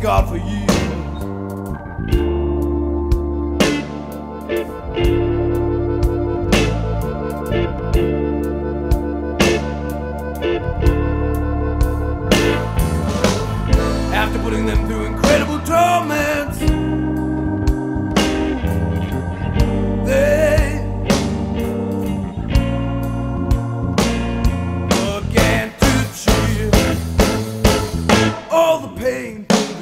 God for years. After putting them through incredible torments, pain through the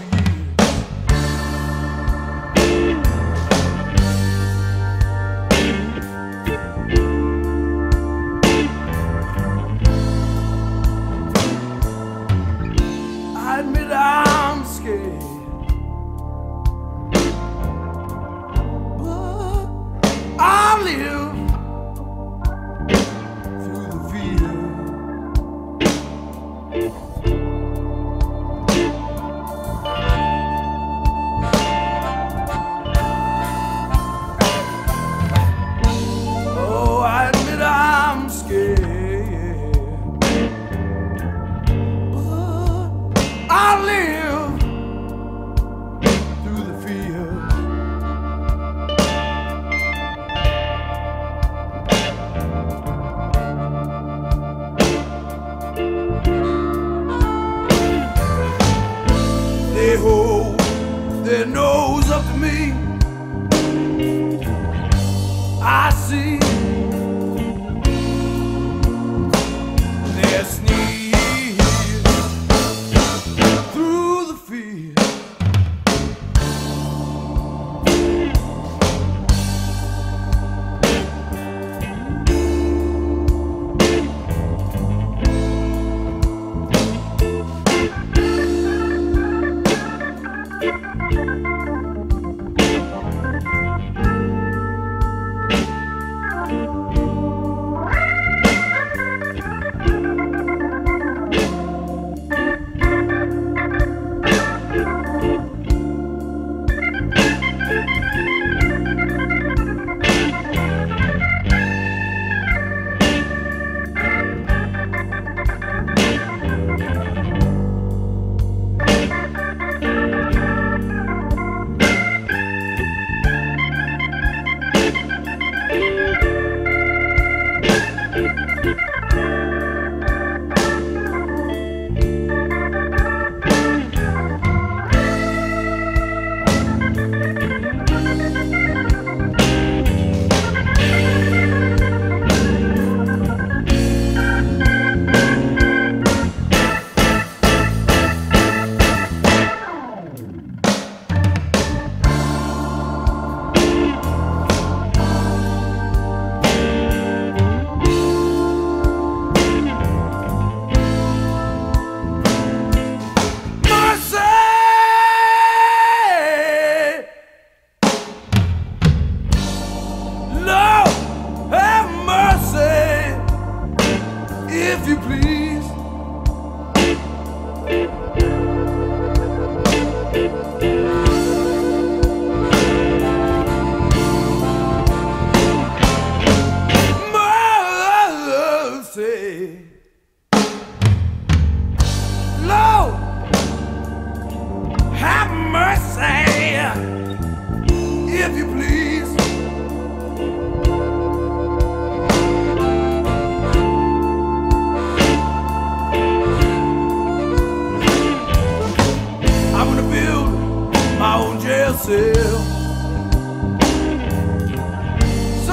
years. I admit I'm scared, but I live through the fear. I live through the fear. They hold their nose up to me. I see their sneeze so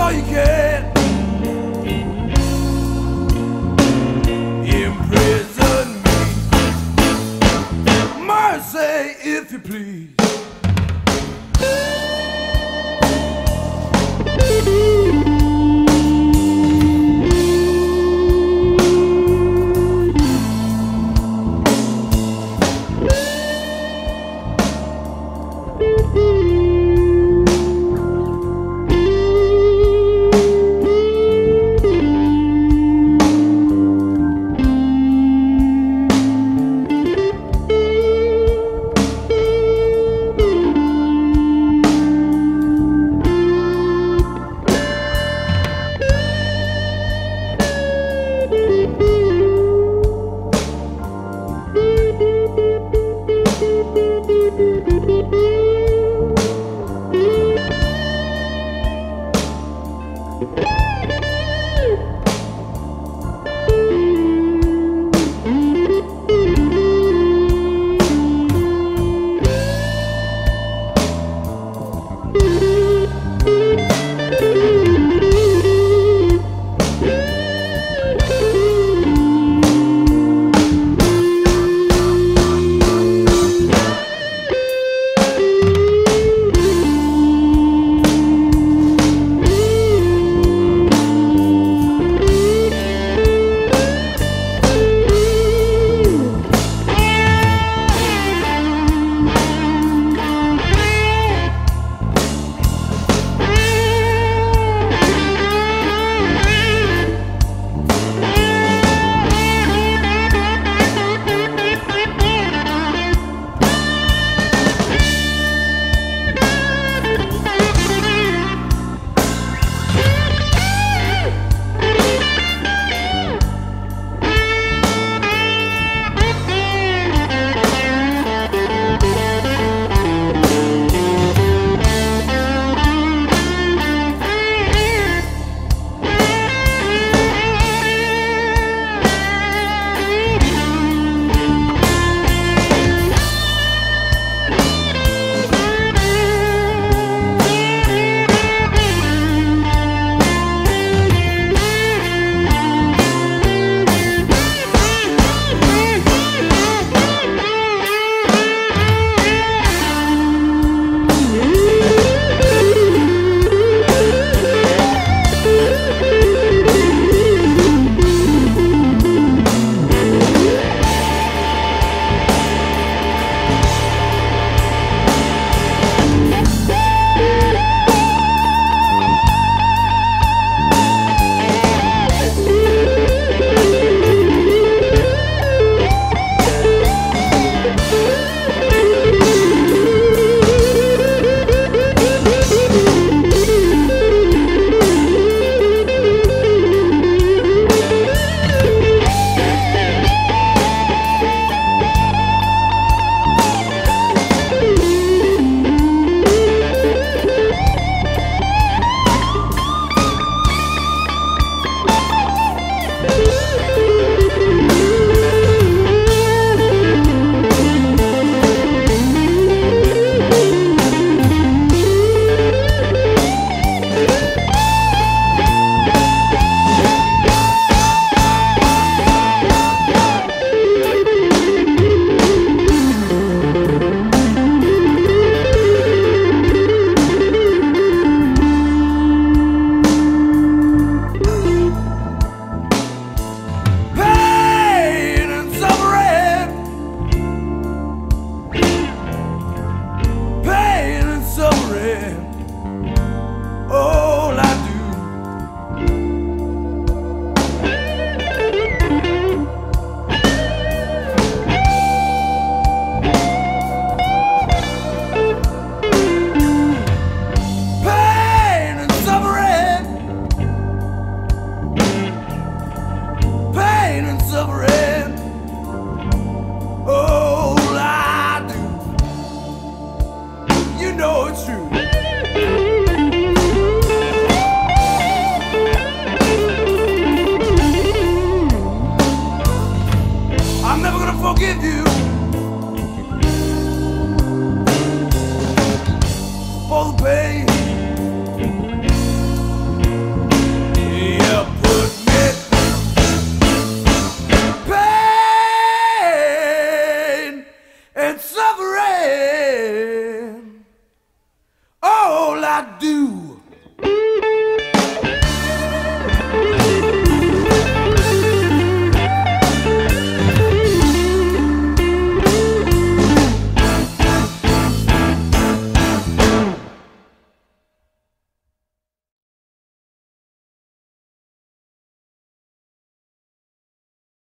you can imprison me. Mercy, if you please.